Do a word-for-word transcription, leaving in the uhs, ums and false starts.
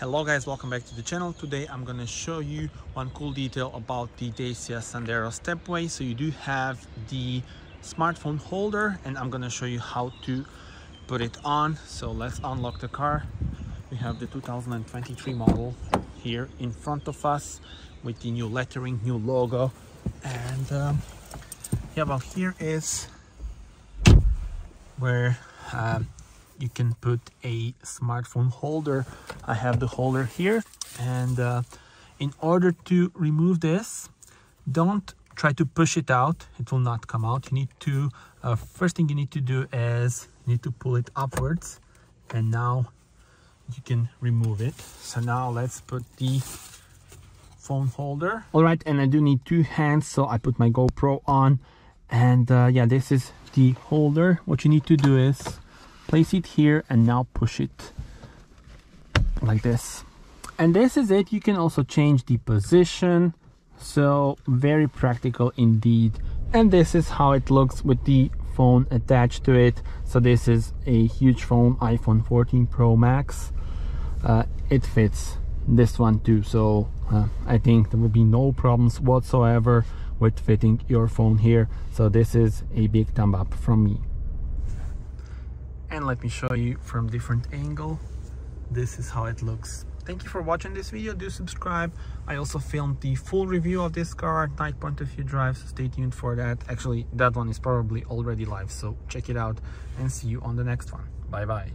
Hello guys, welcome back to the channel. Today I'm gonna show you one cool detail about the Dacia Sandero Stepway. So you do have the smartphone holder and I'm gonna show you how to put it on. So let's unlock the car. We have the two thousand twenty-three model here in front of us with the new lettering, new logo, and um, yeah, well, here is where um, you can put a smartphone holder. I have the holder here, and uh, in order to remove this, don't try to push it out, it will not come out. You need to uh, first thing you need to do is you need to pull it upwards, and now you can remove it. So now let's put the phone holder. All right, and I do need two hands, so I put my GoPro on, and uh, yeah, this is the holder. What you need to do is place it here and now push it like this, and this is it. You can also change the position, so very practical indeed. And this is how it looks with the phone attached to it. So this is a huge phone, iPhone fourteen Pro Max. Uh, it fits this one too, so uh, I think there will be no problems whatsoever with fitting your phone here. So this is a big thumb up from me. And let me show you from different angle. This is how it looks. Thank you for watching this video. Do subscribe. I also filmed the full review of this car, night point of view drive, so stay tuned for that. Actually, that one is probably already live, so check it out and see you on the next one. Bye bye.